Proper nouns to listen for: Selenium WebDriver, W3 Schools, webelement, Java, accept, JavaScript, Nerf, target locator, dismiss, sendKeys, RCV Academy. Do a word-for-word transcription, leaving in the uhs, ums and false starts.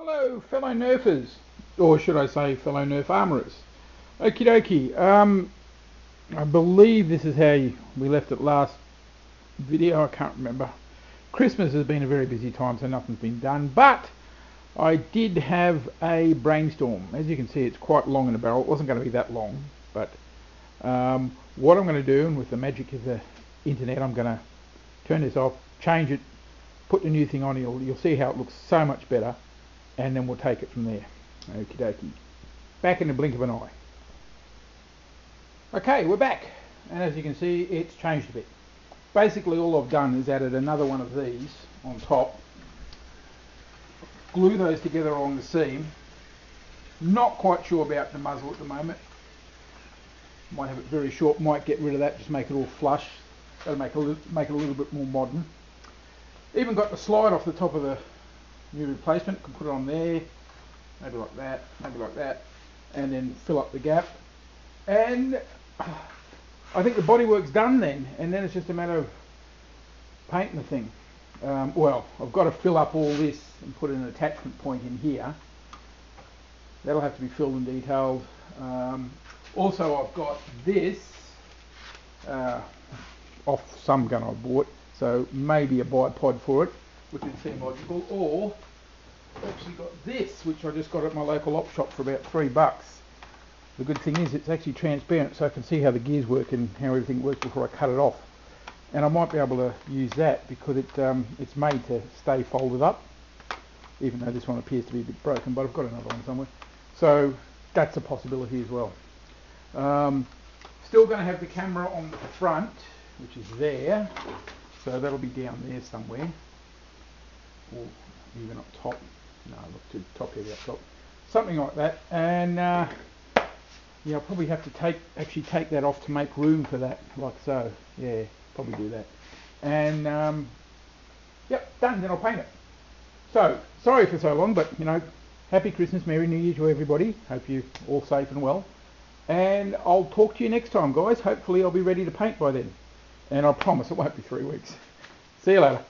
Hello fellow Nerfers, or should I say fellow Nerf armourers. Okie dokie, um, I believe this is how you, we left it last video, I can't remember. Christmas has been a very busy time, so nothing's been done, but I did have a brainstorm. As you can see, it's quite long in the barrel. It wasn't going to be that long, but um, what I'm going to do, and with the magic of the internet, I'm going to turn this off, change it, put the new thing on, you'll, you'll see how it looks so much better. And then we'll take it from there. Okie dokie. Back in the blink of an eye. Okay, we're back. And as you can see, it's changed a bit. Basically, all I've done is added another one of these on top. Glue those together along the seam. Not quite sure about the muzzle at the moment. Might have it very short. Might get rid of that. Just make it all flush. That'll make it, make it a little bit more modern. Even got the slide off the top of the new replacement, can put it on there, maybe like that, maybe like that, and then fill up the gap. And I think the bodywork's done then, and then it's just a matter of painting the thing. Um, well, I've got to fill up all this and put an attachment point in here. That'll have to be filled and detailed. Um, also, I've got this uh, off some gun I bought, so maybe a bipod for it, which would seem logical, or actually got this, which I just got at my local op shop for about three bucks. The good thing is it's actually transparent, so I can see how the gears work and how everything works before I cut it off. And I might be able to use that because it um, it's made to stay folded up, even though this one appears to be a bit broken, but I've got another one somewhere. So that's a possibility as well. Um, still going to have the camera on the front, which is there, so that'll be down there somewhere. Or even up top, no, look too top heavy up top, something like that. And uh, yeah, I'll probably have to take actually take that off to make room for that, like so. Yeah, probably do that. And um, yep, done. Then I'll paint it. So sorry for so long, but you know, happy Christmas, Merry New Year to everybody. Hope you're all safe and well. And I'll talk to you next time, guys. Hopefully, I'll be ready to paint by then. And I promise it won't be three weeks. See you later.